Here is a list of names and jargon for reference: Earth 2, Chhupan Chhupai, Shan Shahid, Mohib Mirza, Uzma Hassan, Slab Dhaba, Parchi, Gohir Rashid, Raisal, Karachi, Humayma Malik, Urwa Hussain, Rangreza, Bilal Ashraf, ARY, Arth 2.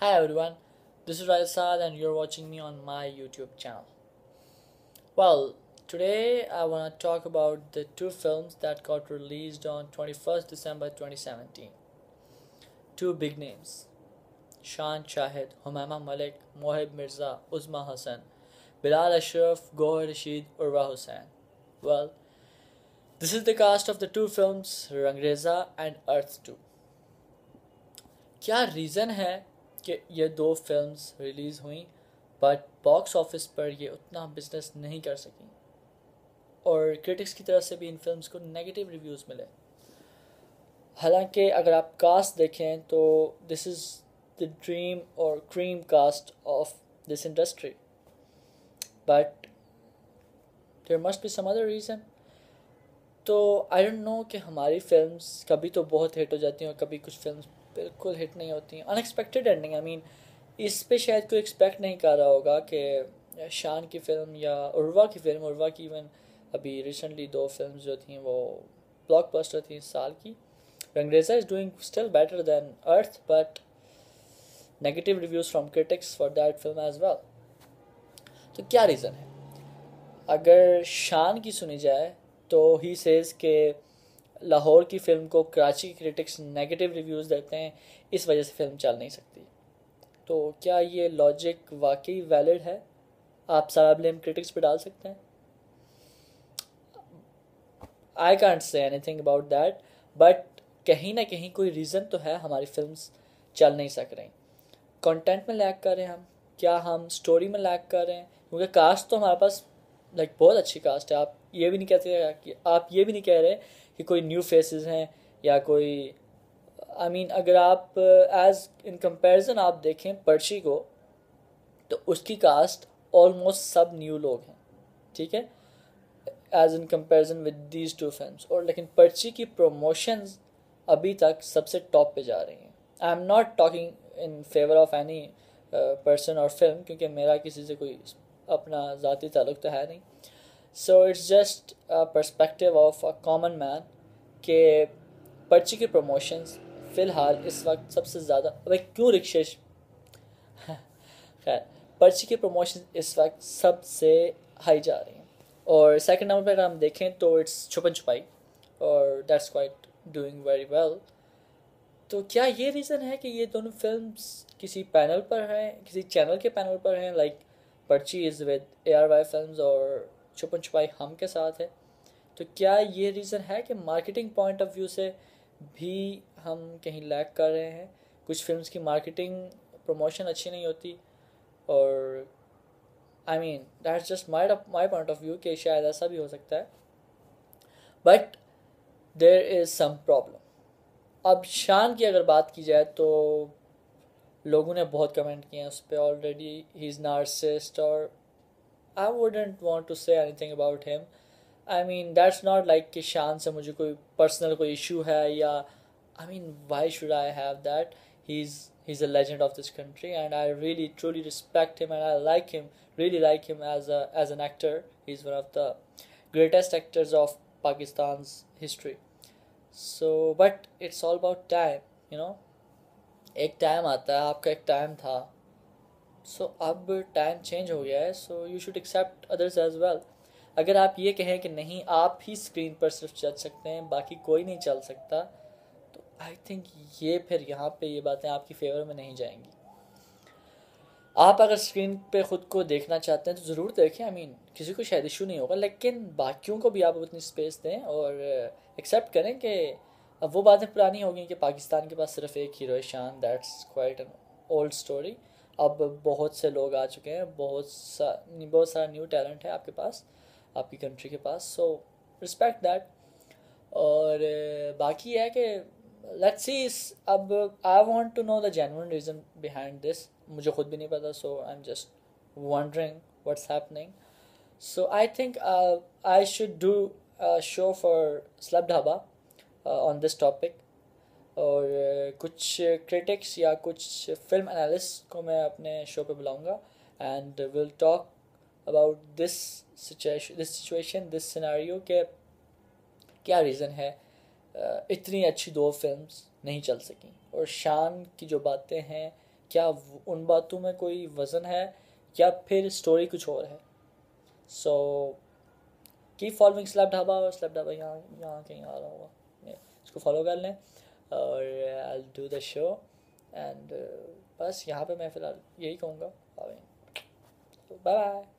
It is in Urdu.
Hi everyone, this is Raisal and you're watching me on my YouTube channel. Well, today I want to talk about the two films that got released on 21st December 2017. Two big names, Shan Shahid, Humayma Malik, Mohib Mirza, Uzma Hassan, Bilal Ashraf, Gohir Rashid, Urwa Hussain. Well, this is the cast of the two films, Rangreza and Earth 2. Kya reason hai کہ یہ دو فلمز ریلیز ہوئیں بٹ باکس آفس پر یہ اتنا بزنس نہیں کر سکیں اور کرٹکس کی طرف سے بھی ان فلمز کو نیگیٹو ریویوز ملے؟ حالانکہ اگر آپ کاسٹ دیکھیں تو دس از دی ڈریم اور cream cast of this industry, but there must be some other reason. تو آئی ڈونٹ نو کہ ہماری فلمز کبھی تو بہت ہٹ ہو جاتی ہیں اور کبھی کچھ فلمز بالکل ہٹ نہیں ہوتی. ان ایکسپیکٹڈ اینڈنگ، آئی مین اس پہ شاید کوئی ایکسپیکٹ نہیں کر رہا ہوگا کہ شان کی فلم یا عروا کی ایون ابھی ریسنٹلی دو فلمز جو تھیں وہ بلاک بسٹر تھیں اس سال کی. Rangreza is doing still better than Arth but negative reviews from critics for that film as well. تو کیا ریزن ہے؟ اگر شان کی سنی جائے تو ہی سیز کہ لاہور کی فلم کو کراچی کے کرٹکس نیگیٹو ریویوز دیتے ہیں، اس وجہ سے فلم چل نہیں سکتی. تو کیا یہ لاجک واقعی ویلڈ ہے؟ آپ سارا بلیم کرٹکس پہ ڈال سکتے ہیں؟ I can't say anything about that, but کہیں نہ کہیں کوئی ریزن تو ہے ہماری فلمس چل نہیں سک رہی. کانٹینٹ میں لیک کر رہے ہیں ہم، کیا ہم اسٹوری میں لیک کر رہے ہیں؟ کیونکہ کاسٹ تو ہمارے پاس بہت اچھی کاسٹ ہے. آپ یہ بھی نہیں کہہ رہے کہ کوئی نیو فیسز ہیں یا کوئی اگر آپ ایز ان کمپیریزن آپ دیکھیں پرچی کو تو اس کی کاسٹ آلموسٹ سب نیو لوگ ہیں، ٹھیک ہے، as in comparison with these two films. اور لیکن پرچی کی پروموشنز ابھی تک سب سے ٹاپ پہ جا رہی ہیں. I am not talking in favour of any person اور فلم، کیونکہ میرا کسی سے کوئی اپنا ذاتی تعلق تو ہے نہیں. So it's just perspective of a common man کہ پرچی کی پروموشنز فی الحال اس وقت سب سے زیادہ پرچی کی پروموشنز اس وقت سب سے ہائی جا رہی ہیں. اور سیکنڈ نمبر پہ اگر ہم دیکھیں تو اٹس چھپن چھپائی اور that's quite doing very well. تو کیا یہ ریزن ہے کہ یہ دونوں فلمز کسی پینل پر ہیں، کسی چینل کے پینل پر ہیں؟ Like Parchi is with ARY films اور چھپن چھپائی ہم کے ساتھ ہے. تو کیا یہ ریزن ہے کہ مارکیٹنگ پوائنٹ آف ویو سے بھی ہم کہیں لیک کر رہے ہیں؟ کچھ فلمز کی مارکیٹنگ پروموشن اچھی نہیں ہوتی، اور I mean that's just my point of view کہ شاید ایسا بھی ہو سکتا ہے، but there is some problem. اب شان کی اگر بات کی جائے تو لوگوں نے بہت کمنٹ کیے ہیں اس پہ آلریڈی، ہی از نارسسٹ، اور I wouldn't want to say anything about him. I mean that's not like کہ شان سے مجھے کوئی پرسنل کوئی ایشو ہے یا why should I have that. He is a legend of this country and I really truly respect him and I like him, really like him as an actor. He is one of the greatest actors of Pakistan's history. So but it's all about time, you know, ایک ٹائم آتا ہے، آپ کا ایک ٹائم تھا، سو اب ٹائم چینج ہو گیا ہے، so you should accept others as well. اگر آپ یہ کہیں کہ نہیں آپ ہی اسکرین پر صرف چل سکتے ہیں باقی کوئی نہیں چل سکتا، تو آئی تھنک یہ پھر یہاں پہ یہ باتیں آپ کی فیور میں نہیں جائیں گی. آپ اگر اسکرین پہ خود کو دیکھنا چاہتے ہیں تو ضرور دیکھیں، آئی مین کسی کو شاید ایشو نہیں ہوگا، لیکن باقیوں کو بھی آپ اتنی اسپیس دیں اور ایکسیپٹ کریں کہ اب وہ باتیں پرانی ہو گئیں کہ پاکستان کے پاس صرف ایک ہیرو ہے Shaan. That's quite an old story. اب بہت سے لوگ آ چکے ہیں، بہت سارا نیو ٹیلنٹ ہے آپ کے پاس، آپ کی کنٹری کے پاس، سو رسپیکٹ دیٹ. اور باقی یہ ہے کہ لیٹس سی، اب I want to know the genuine reason behind this. مجھے خود بھی نہیں پتا، so I am just wondering what's happening. So I think I should do show for celeb Dhaba on this topic, اور کچھ کرٹکس یا کچھ فلم انالسٹ کو میں اپنے شو پہ بلاؤں گا and will talk about this situation this scenario کہ کیا ریزن ہے اتنی اچھی دو فلمز نہیں چل سکیں. اور شان کی جو باتیں ہیں کیا ان باتوں میں کوئی وزن ہے یا پھر اسٹوری کچھ اور ہے؟ سو کی فالوئنگ سلیب ڈھابا، اور سلیب ڈھابا یہاں کہیں آ رہا ہوگا، اس کو فالو کر لیں اور I do the show and بس یہاں پہ میں فی الحال یہی کہوں گا. Bye bye.